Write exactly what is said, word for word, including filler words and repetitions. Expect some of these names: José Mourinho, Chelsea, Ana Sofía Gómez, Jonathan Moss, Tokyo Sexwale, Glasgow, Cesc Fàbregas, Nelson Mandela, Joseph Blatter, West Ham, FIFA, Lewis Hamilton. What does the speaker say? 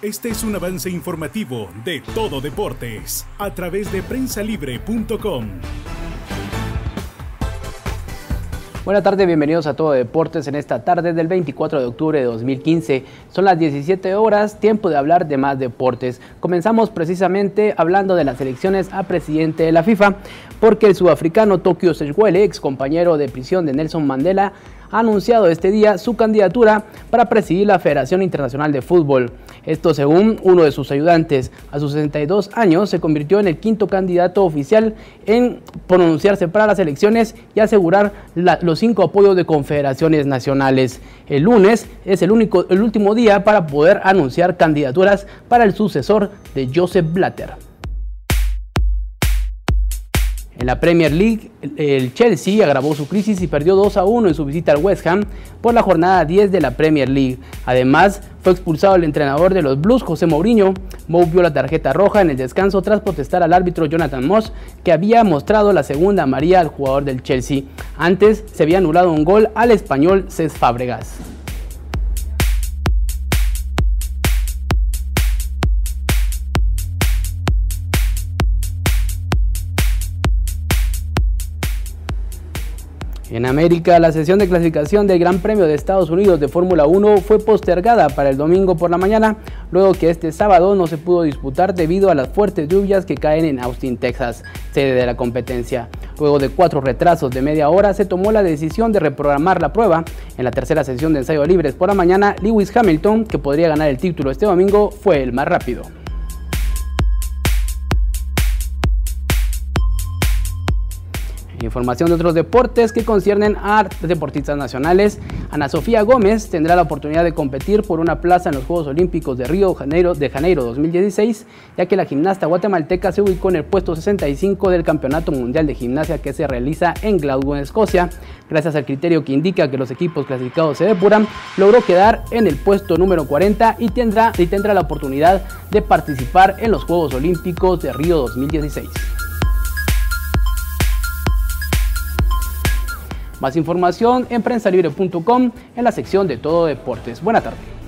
Este es un avance informativo de Todo Deportes a través de prensa libre punto com. Buenas tardes, bienvenidos a Todo Deportes en esta tarde del veinticuatro de octubre de dos mil quince. Son las diecisiete horas, tiempo de hablar de más deportes. Comenzamos precisamente hablando de las elecciones a presidente de la FIFA, porque el sudafricano Tokyo Sexwale, ex compañero de prisión de Nelson Mandela, ha anunciado este día su candidatura para presidir la Federación Internacional de Fútbol. Esto según uno de sus ayudantes. A sus sesenta y dos años se convirtió en el quinto candidato oficial en pronunciarse para las elecciones y asegurar la, los cinco apoyos de confederaciones nacionales. El lunes es el, único, el último día para poder anunciar candidaturas para el sucesor de Joseph Blatter. En la Premier League, el Chelsea agravó su crisis y perdió dos a uno en su visita al West Ham por la jornada diez de la Premier League. Además, fue expulsado el entrenador de los Blues, José Mourinho. Mou vio la tarjeta roja en el descanso tras protestar al árbitro Jonathan Moss, que había mostrado la segunda amarilla al jugador del Chelsea. Antes, se había anulado un gol al español Cesc Fàbregas. En América, la sesión de clasificación del Gran Premio de Estados Unidos de Fórmula uno fue postergada para el domingo por la mañana, luego que este sábado no se pudo disputar debido a las fuertes lluvias que caen en Austin, Texas, sede de la competencia. Luego de cuatro retrasos de media hora, se tomó la decisión de reprogramar la prueba. En la tercera sesión de ensayo libres por la mañana, Lewis Hamilton, que podría ganar el título este domingo, fue el más rápido. Información de otros deportes que conciernen a deportistas nacionales. Ana Sofía Gómez tendrá la oportunidad de competir por una plaza en los Juegos Olímpicos de Río de Janeiro dos mil dieciséis, ya que la gimnasta guatemalteca se ubicó en el puesto sesenta y cinco del Campeonato Mundial de Gimnasia que se realiza en Glasgow, en Escocia. Gracias al criterio que indica que los equipos clasificados se depuran, logró quedar en el puesto número cuarenta y tendrá, y tendrá la oportunidad de participar en los Juegos Olímpicos de Río dos mil dieciséis. Más información en prensa libre punto com en la sección de Todo Deportes. Buena tarde.